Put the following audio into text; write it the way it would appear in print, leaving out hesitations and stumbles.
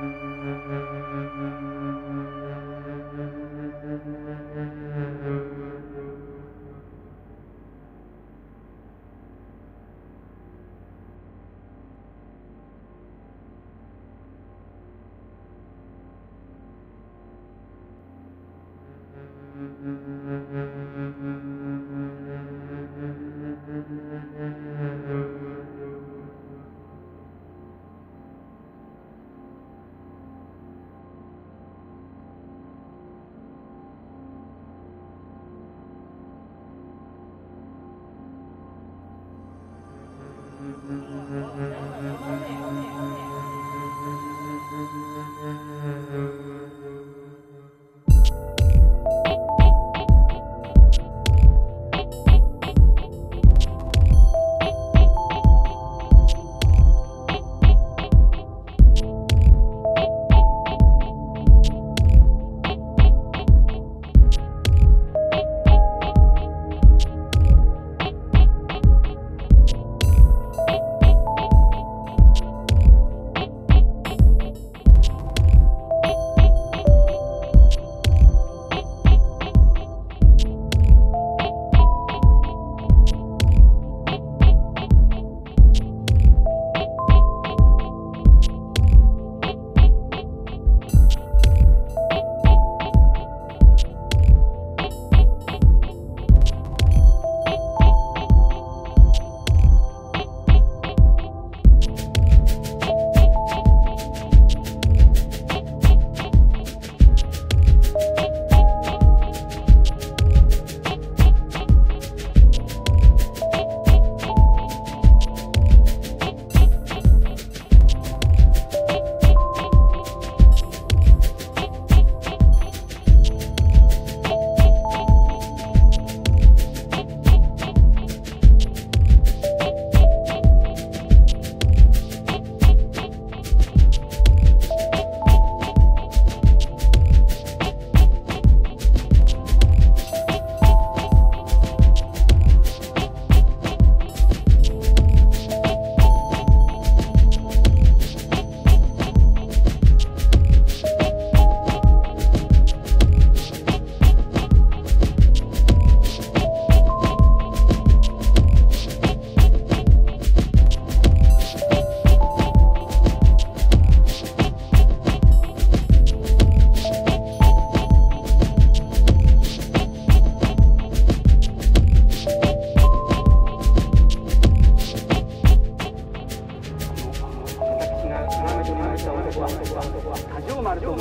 止